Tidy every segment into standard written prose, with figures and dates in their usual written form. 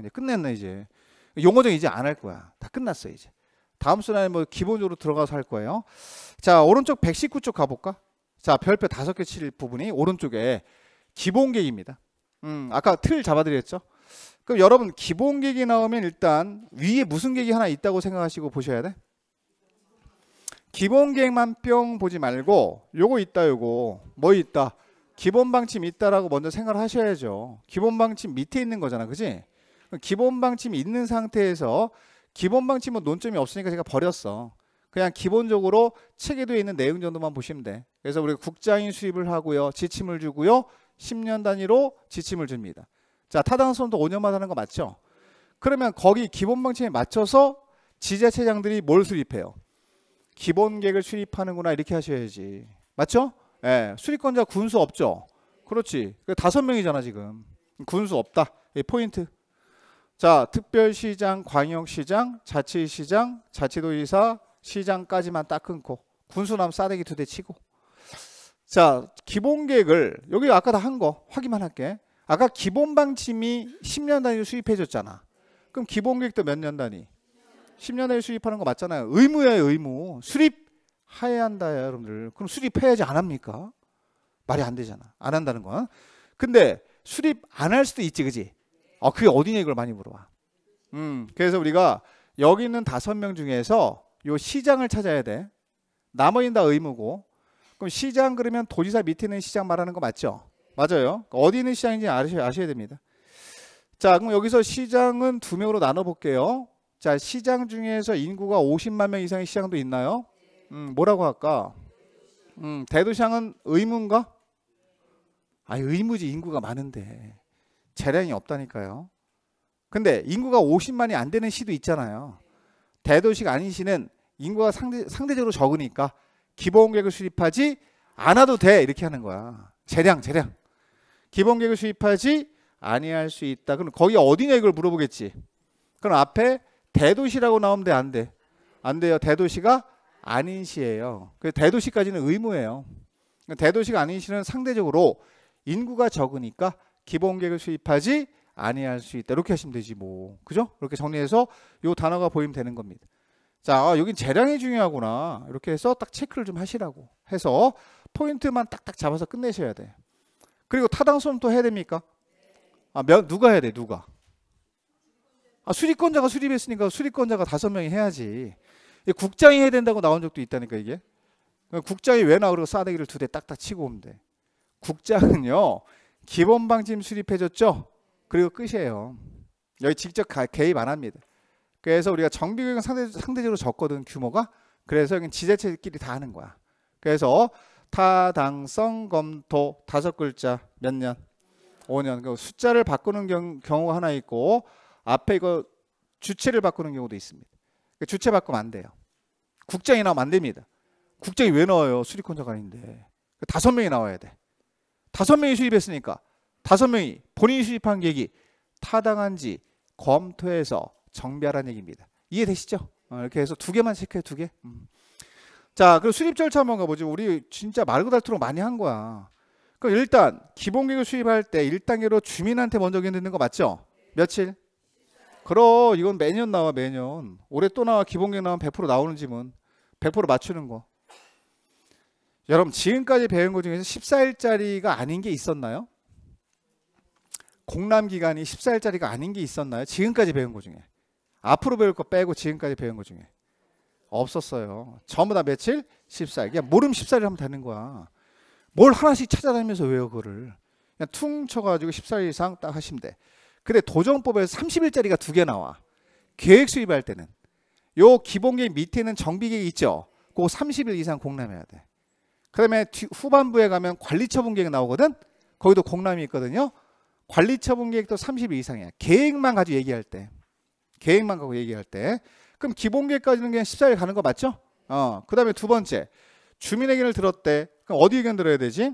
이제 끝냈네 이제. 용어정 이제 안 할 거야. 다 끝났어 이제. 다음 순환에 뭐 기본적으로 들어가서 할 거예요. 자, 오른쪽 119쪽 가볼까? 자, 별표 5개 칠 부분이 오른쪽에 기본 계기입니다. 아까 틀 잡아드렸죠? 그럼 여러분 기본 계기 나오면 일단 위에 무슨 계기 하나 있다고 생각하시고 보셔야 돼. 기본 계획만 뿅 보지 말고 요거 있다, 요거 뭐 있다, 기본 방침 있다라고 먼저 생각을 하셔야죠. 기본 방침 밑에 있는 거잖아, 그지? 기본 방침이 있는 상태에서 기본 방침은 논점이 없으니까 제가 버렸어. 그냥 기본적으로 체계도에 있는 내용 정도만 보시면 돼. 그래서 우리가 국장인 수입을 하고요, 지침을 주고요, 10년 단위로 지침을 줍니다. 자, 타당성도 5년마다 하는 거 맞죠? 그러면 거기 기본 방침에 맞춰서 지자체장들이 뭘 수립해요? 기본 계획을 수립하는구나, 이렇게 하셔야지. 맞죠? 예, 수립권자 군수 없죠? 그렇지. 5명이잖아 지금. 군수 없다, 예, 포인트. 자, 특별시장, 광역시장, 자치시장, 자치도지사, 시장까지만 딱 끊고 군수남 싸대기 2대 치고. 자, 기본 계획을 여기 아까 다 한 거 확인만 할게. 아까 기본 방침이 10년 단위로 수입해 줬잖아. 그럼 기본 계획도 몇 년 단위? 10년 단위 수립하는 거 맞잖아요. 의무예요, 의무. 수립해야 한다, 여러분들. 그럼 수립해야지, 안 합니까? 말이 안 되잖아, 안 한다는 건. 근데 수립 안 할 수도 있지, 그지? 그게 어디냐 이걸 많이 물어봐. 그래서 우리가 여기 있는 5명 중에서 요 시장을 찾아야 돼. 나머지는 다 의무고. 그럼 시장 그러면 도지사 밑에 있는 시장 말하는 거 맞죠? 맞아요. 어디 있는 시장인지 아셔야 됩니다. 자, 그럼 여기서 시장은 2명으로 나눠볼게요. 자, 시장 중에서 인구가 50만 명 이상의 시장도 있나요? 뭐라고 할까? 대도시장은 의무인가? 아니, 의무지, 인구가 많은데. 재량이 없다니까요. 근데 인구가 50만이 안 되는 시도 있잖아요. 대도시가 아닌 시는 인구가 상대적으로 적으니까 기본계획을 수립하지 않아도 돼, 이렇게 하는 거야. 재량. 기본계획을 수립하지 아니할 수 있다. 그럼 거기 어디냐 이걸 물어보겠지. 그럼 앞에 대도시라고 나오면 돼, 안 돼? 안 돼요. 대도시가 아닌 시예요. 그래서 대도시까지는 의무예요. 대도시가 아닌 시는 상대적으로 인구가 적으니까 기본계획을 수립하지 아니할 수 있다, 이렇게 하시면 되지 뭐, 그죠? 이렇게 정리해서 요 단어가 보이면 되는 겁니다. 자, 여긴 재량이 중요하구나, 이렇게 해서 딱 체크를 좀 하시라고 해서 포인트만 딱딱 잡아서 끝내셔야 돼. 그리고 타당성 또 해야 됩니까? 누가 해야 돼, 누가? 수립권자가 수립했으니까 수립권자가 5명이 해야지. 국장이 해야 된다고 나온 적도 있다니까. 이게 국장이 왜 나오려고 싸대기를 2대 딱딱 치고 오면 돼. 국장은요, 기본 방침 수립해줬죠? 그리고 끝이에요. 여기 직접 개입 안 합니다. 그래서 우리가 정비계획은 상대적으로 적거든, 규모가. 그래서 여기 지자체끼리 다 하는 거야. 그래서 타당성 검토 5글자 몇 년? 5년. 숫자를 바꾸는 경우가 하나 있고, 앞에 이거 주체를 바꾸는 경우도 있습니다. 주체 바꾸면 안 돼요. 국장이 나오면 안 됩니다. 국장이 왜 나와요? 수립권자가 아닌데. 5명이 나와야 돼. 5명이 수입했으니까 5명이 본인이 수입한 계획이 타당한지 검토해서 정비하라는 얘기입니다. 이해되시죠? 이렇게 해서 2개만 체크해, 2개. 자, 그럼 수립 절차 한번 가보죠. 우리 진짜 말그달토록 많이 한 거야. 그럼 일단 기본계획을 수립할 때 1단계로 주민한테 먼저 의견 듣는 거 맞죠? 며칠? 그럼 이건 매년 나와, 매년. 올해 또 나와. 기본계획 나오면 100% 나오는 지문. 100% 맞추는 거. 여러분 지금까지 배운 것 중에서 14일짜리가 아닌 게 있었나요? 공람기간이 14일짜리가 아닌 게 있었나요? 지금까지 배운 것 중에. 앞으로 배울 거 빼고 지금까지 배운 것 중에. 없었어요. 전부 다 며칠? 14일. 그냥 모름 14일 하면 되는 거야. 뭘 하나씩 찾아다니면서 외워, 그거를. 그냥 퉁 쳐가지고 14일 이상 딱 하시면 돼. 근데 도정법에서 30일짜리가 2개 나와. 계획 수립할 때는. 요 기본계획 밑에는 정비계획 있죠? 그거 30일 이상 공람해야 돼. 그 다음에 후반부에 가면 관리처분 계획 나오거든? 거기도 공람이 있거든요. 관리처분 계획도 30일 이상이야. 계획만 가지고 얘기할 때. 계획만 가지고 얘기할 때. 그럼 기본 계획까지는 그냥 14일 가는 거 맞죠? 그 다음에 2번째. 주민 의견을 들었대. 그럼 어디 의견 들어야 되지?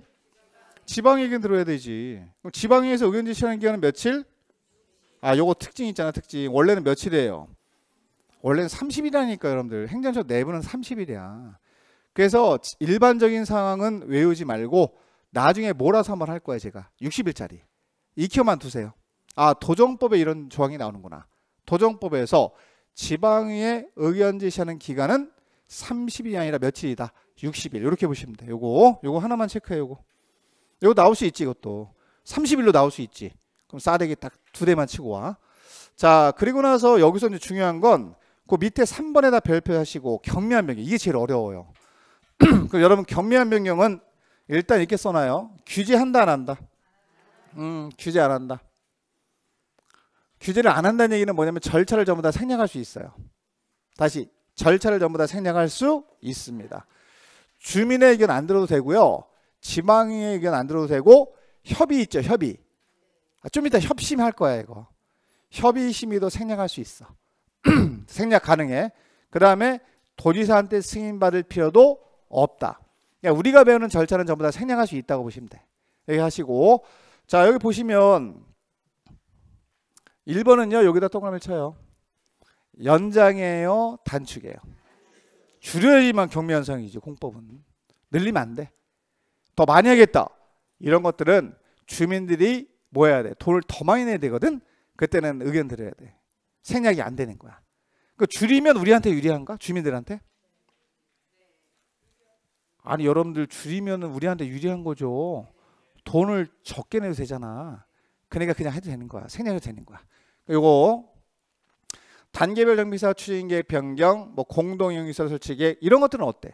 지방 의견 들어야 되지. 그럼 지방에서 의견 제시하는 기간은 며칠? 요거 특징 있잖아, 특징. 원래는 며칠이에요? 원래는 30일이라니까, 여러분들. 행정처 내부는 30일이야. 그래서 일반적인 상황은 외우지 말고 나중에 몰아서 한번 할 거예요, 제가. 60일짜리. 익혀만 두세요. 아, 도정법에 이런 조항이 나오는구나. 도정법에서 지방의회 의견 제시하는 기간은 30일이 아니라 며칠이다. 60일. 이렇게 보시면 돼요. 요거 하나만 체크해요. 요거 나올 수 있지, 이것도. 30일로 나올 수 있지. 그럼 싸대기 딱 두 대만 치고 와. 자, 그리고 나서 여기서 이제 중요한 건 그 밑에 3번에다 별표 하시고 경미한 변경. 이게 제일 어려워요. 그럼 여러분 경미한 변경은 일단 이렇게 써놔요. 규제한다 안 한다? 규제 안 한다. 규제를 안 한다는 얘기는 뭐냐면 절차를 전부 다 생략할 수 있어요. 다시 절차를 전부 다 생략할 수 있습니다. 주민의 의견 안 들어도 되고요. 지방의 의견 안 들어도 되고 협의 있죠. 협의. 좀 이따 협심할 거야 이거. 협의 심의도 생략할 수 있어. 생략 가능해. 그 다음에 도지사한테 승인받을 필요도 없다. 그러니까 우리가 배우는 절차는 전부 다 생략할 수 있다고 보시면 돼. 여기 하시고 자 여기 보시면 1번은요. 여기다 동그라미를 쳐요. 연장이에요. 단축이에요. 줄여야지만 경미현상이지. 공법은. 늘리면 안 돼. 더 많이 하겠다. 이런 것들은 주민들이 뭐 해야 돼? 돈을 더 많이 내야 되거든. 그때는 의견 드려야 돼. 생략이 안 되는 거야. 그 줄이면 우리한테 유리한가? 주민들한테? 아니 여러분들 줄이면 우리한테 유리한 거죠. 돈을 적게 내도 되잖아. 그러니까 그냥 해도 되는 거야. 생략해도 되는 거야. 요거 단계별 정비사 추진계획 변경, 뭐 공동영유시설 설치계획 이런 것들은 어때?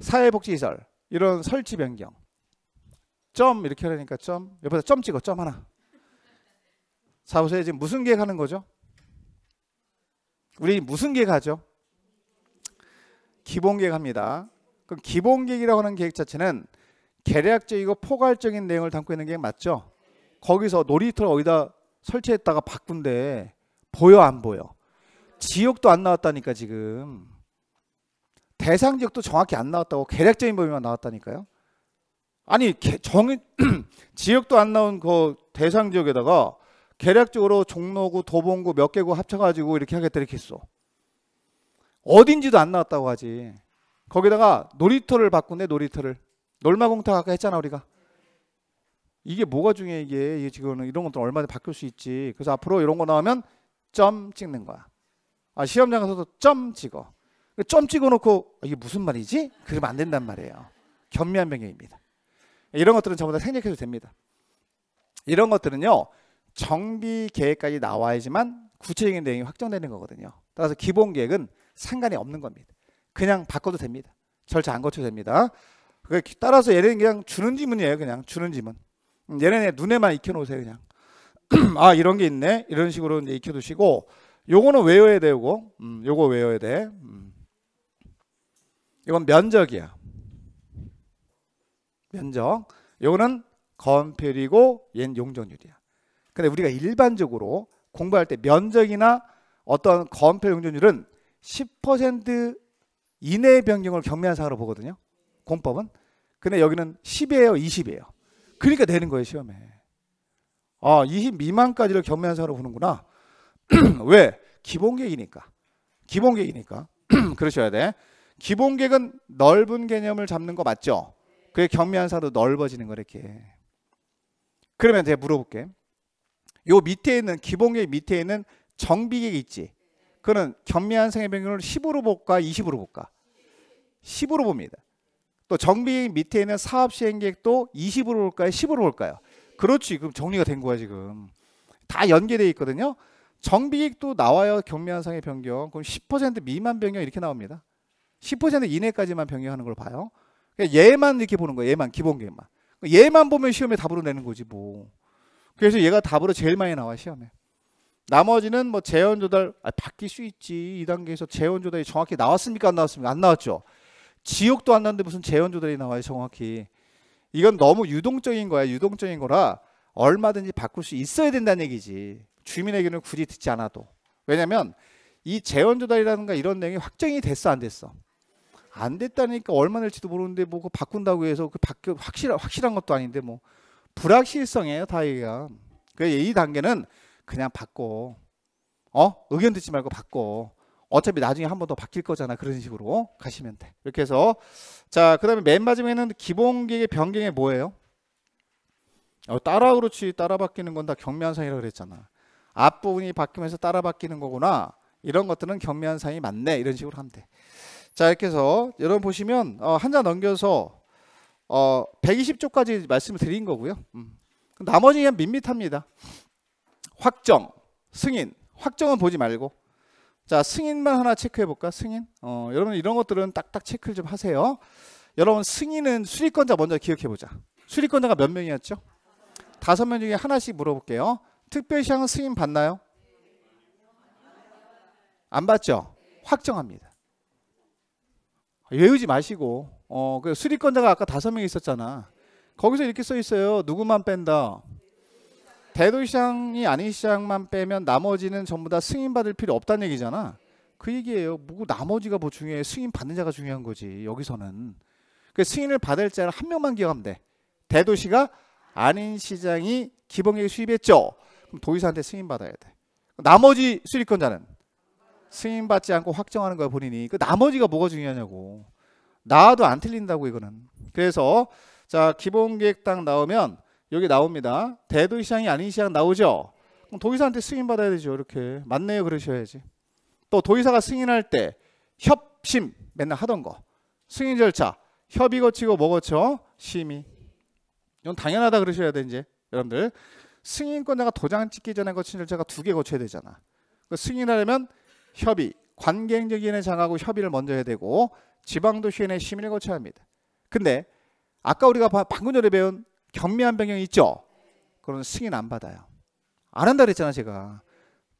사회복지시설 이런 설치 변경. 점 이렇게 하려니까 점 옆에서 점 찍어. 점 하나. 자 보세요. 지금 무슨 계획 하는 거죠? 우리 무슨 계획 하죠? 기본계획 합니다. 그럼 기본계획이라고 하는 계획 자체는 개략적이고 포괄적인 내용을 담고 있는 계획 맞죠? 거기서 놀이터를 어디다 설치했다가 바꾼데 보여 안 보여? 지역도 안 나왔다니까 지금. 대상 지역도 정확히 안 나왔다고 개략적인 범위만 나왔다니까요. 아니 지역도 안 나온 그 대상 지역에다가 개략적으로 종로구, 도봉구 몇 개구 합쳐가지고 이렇게 하겠다 이렇게 했어. 어딘지도 안 나왔다고 하지. 거기다가 놀이터를 바꾼데 놀이터를. 놀마공터 아까 했잖아 우리가. 이게 뭐가 중요해 이게 지금 이런 것도 얼마나 바뀔 수 있지. 그래서 앞으로 이런 거 나오면 점 찍는 거야. 아 시험장 가서도 점 찍어. 점 찍어놓고 이게 무슨 말이지? 그러면 안 된단 말이에요. 견미한 변경입니다. 이런 것들은 전부 다 생략해도 됩니다. 이런 것들은요 정비 계획까지 나와야지만 구체적인 내용이 확정되는 거거든요. 따라서 기본 계획은 상관이 없는 겁니다. 그냥 바꿔도 됩니다. 절차 안 거쳐도 됩니다. 따라서 얘는 그냥 주는 지문이에요. 그냥 주는 지문. 얘네 눈에만 익혀놓으세요 그냥. 아 이런 게 있네 이런 식으로 이제 익혀두시고 요거는 외워야 돼. 요거 외워야 돼. 이건 면적이야. 면적. 요거는 건폐율이고 얘는 용적률이야. 근데 우리가 일반적으로 공부할 때 면적이나 어떤 건폐율 용적률은 10% 이내의 변경을 경미한 사항으로 보거든요 공법은. 근데 여기는 10이에요 20이에요. 그러니까 되는 거예요 시험에. 아 20 미만까지를 경미한 사항으로 보는구나. 왜? 기본계획이니까. 기본계획이니까. 그러셔야 돼. 기본계획은 넓은 개념을 잡는 거 맞죠? 그게 경미한 사항으로 넓어지는 거 이렇게. 그러면 제가 물어볼게. 요 밑에 있는 기본계획 밑에 있는 정비계획 있지. 그거는 경미한 사항의 변경을 10으로 볼까 20으로 볼까? 10으로 봅니다. 또 정비계획 밑에 있는 사업시행계획도 20으로 볼까요 10으로 볼까요? 그렇지. 그럼 정리가 된 거야 지금. 다 연계되어 있거든요. 정비계획도 나와요 경미한 사항의 변경. 그럼 10% 미만 변경 이렇게 나옵니다. 10% 이내까지만 변경하는 걸 봐요. 그러니까 얘만 이렇게 보는 거예요. 얘만 기본계획만. 얘만 보면 시험에 답으로 내는 거지 뭐. 그래서 얘가 답으로 제일 많이 나와 시험에. 나머지는 뭐 재원 조달 바뀔 수 있지. 이 단계에서 재원 조달이 정확히 나왔습니까 안 나왔습니까? 안 나왔죠. 지역도 안 나왔는데 무슨 재원 조달이 나와요 정확히. 이건 너무 유동적인 거야. 유동적인 거라 얼마든지 바꿀 수 있어야 된다는 얘기지. 주민의 의견을 굳이 듣지 않아도. 왜냐면 이 재원 조달이라든가 이런 내용이 확정이 됐어 안 됐어? 안 됐다니까. 얼마 날지도 모르는데 뭐 바꾼다고 해서 확실한 것도 아닌데 뭐. 불확실성이에요 다 얘기가. 그래서 이 단계는 그냥 바꿔. 의견 듣지 말고 바꿔. 어차피 나중에 한 번 더 바뀔 거잖아. 그런 식으로 가시면 돼. 이렇게 해서 자 그 다음에 맨 마지막에는 기본계획의 변경이 뭐예요? 따라 그렇지 따라 바뀌는 건 다 경미현상이라고 그랬잖아. 앞부분이 바뀌면서 따라 바뀌는 거구나. 이런 것들은 경미현상이 맞네. 이런 식으로 하면 돼. 자, 이렇게 해서 여러분 보시면 한자 넘겨서 120조까지 말씀을 드린 거고요. 나머지는 밋밋합니다. 확정, 승인. 확정은 보지 말고. 자, 승인만 하나 체크해 볼까? 승인. 여러분 이런 것들은 딱딱 체크를 좀 하세요. 여러분 승인은 수리권자 먼저 기억해 보자. 수리권자가 몇 명이었죠? 5명 중에 하나씩 물어볼게요. 특별시장은 승인 받나요? 안 받죠? 확정합니다. 외우지 마시고 그 수리권자가 아까 5명 있었잖아. 거기서 이렇게 써 있어요. 누구만 뺀다? 대도시장이 아닌 시장만 빼면 나머지는 전부 다 승인받을 필요 없다는 얘기잖아. 그 얘기예요. 뭐 나머지가 뭐 중요해. 승인받는 자가 중요한 거지. 여기서는. 그 승인을 받을 자는 한 명만 기억하면 돼. 대도시가 아닌 시장이 기본계획 수립했죠. 그럼 도의사한테 승인받아야 돼. 나머지 수립권자는 승인받지 않고 확정하는 거야 본인이. 그 나머지가 뭐가 중요하냐고. 나와도 안 틀린다고 이거는. 그래서 자 기본계획 딱 나오면 여기 나옵니다. 대도시장이 아닌 시장 나오죠. 그럼 도의사한테 승인받아야 되죠. 이렇게 맞네요 그러셔야지. 또 도의사가 승인할 때 협심 맨날 하던 거. 승인 절차 협의 거치고 뭐 거쳐? 심의. 이건 당연하다 그러셔야 돼. 이제 여러분들 승인권자가 도장 찍기 전에 거친 절차가 2개 거쳐야 되잖아. 승인하려면 협의 관계행정위원회 장하고 협의를 먼저 해야 되고 지방도시위원회 심의를 거쳐야 합니다. 근데 아까 우리가 방금 전에 배운 경미한 변경이 있죠. 그럼 승인 안 받아요. 안 한다 그랬잖아 제가.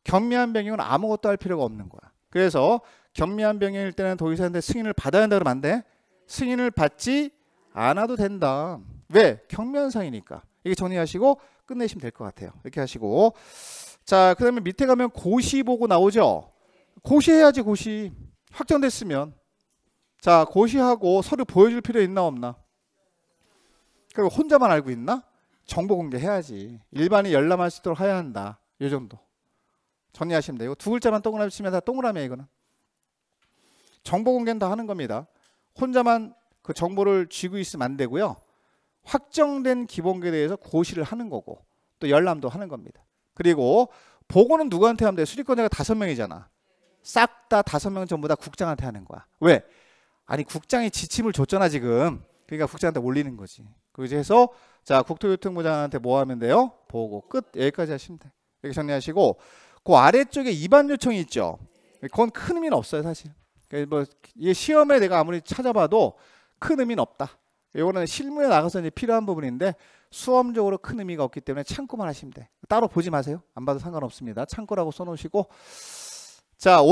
경미한 변경은 아무것도 할 필요가 없는 거야. 그래서 경미한 변경일 때는 도의사한테 승인을 받아야 한다 그러면 안 돼. 승인을 받지 않아도 된다. 왜? 경미현상이니까. 이게 정리하시고 끝내시면 될 것 같아요. 이렇게 하시고 자 그 다음에 밑에 가면 고시 보고 나오죠. 고시해야지 고시. 확정됐으면. 자 고시하고 서류 보여줄 필요 있나 없나? 그리고 혼자만 알고 있나? 정보 공개해야지. 일반이 열람할 수 있도록 해야 한다. 이 정도. 정리하시면 돼요. 2 글자만 동그라미 치면 다 동그라미야 이거는. 정보 공개는 다 하는 겁니다. 혼자만 그 정보를 쥐고 있으면 안 되고요. 확정된 기본계에 대해서 고시를 하는 거고 또 열람도 하는 겁니다. 그리고 보고는 누구한테 하면 돼? 수리권자가 5명이잖아. 싹 다 5명 전부 다 국장한테 하는 거야. 왜? 아니 국장이 지침을 줬잖아 지금. 그러니까 국장한테 올리는 거지. 그래서 해서 자 국토교통부장한테 뭐 하면 돼요? 보고 끝. 여기까지 하시면 돼. 이렇게 정리하시고 그 아래쪽에 위반 요청이 있죠. 그건 큰 의미는 없어요 사실. 그러니까 뭐 이게 시험에 내가 아무리 찾아봐도 큰 의미는 없다. 이거는 실무에 나가서 이제 필요한 부분인데 수험적으로 큰 의미가 없기 때문에 참고만 하시면 돼. 따로 보지 마세요. 안 봐도 상관없습니다. 참고라고 써놓으시고 자